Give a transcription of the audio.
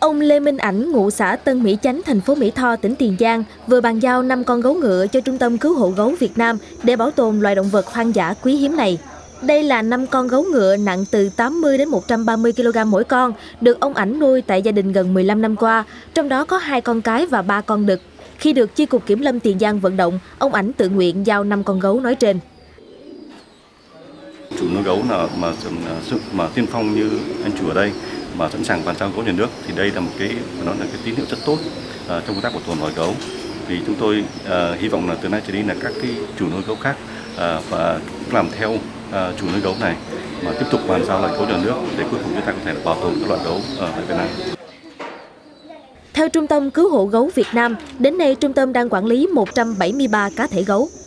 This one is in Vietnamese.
Ông Lê Minh Ảnh, ngụ xã Tân Mỹ Chánh, thành phố Mỹ Tho, tỉnh Tiền Giang, vừa bàn giao 5 con gấu ngựa cho Trung tâm Cứu hộ Gấu Việt Nam để bảo tồn loài động vật hoang dã quý hiếm này. Đây là 5 con gấu ngựa nặng từ 80 đến 130 kg mỗi con, được ông Ảnh nuôi tại gia đình gần 15 năm qua, trong đó có 2 con cái và 3 con đực. Khi được Chi cục Kiểm lâm Tiền Giang vận động, ông Ảnh tự nguyện giao 5 con gấu nói trên. Chủ nuôi gấu là mà tiên phong như anh chủ ở đây, mà sẵn sàng bàn giao gấu nhà nước, thì đây là một cái tín hiệu rất tốt trong công tác bảo tồn loài gấu. Thì chúng tôi hy vọng là từ nay trở đi là các cái chủ nuôi gấu khác và cũng làm theo chủ nuôi gấu này, mà tiếp tục bàn giao loài gấu nhà nước để cuối cùng chúng ta có thể bảo tồn các loài gấu tại Việt Nam. Theo Trung tâm Cứu hộ Gấu Việt Nam, đến nay trung tâm đang quản lý 173 cá thể gấu.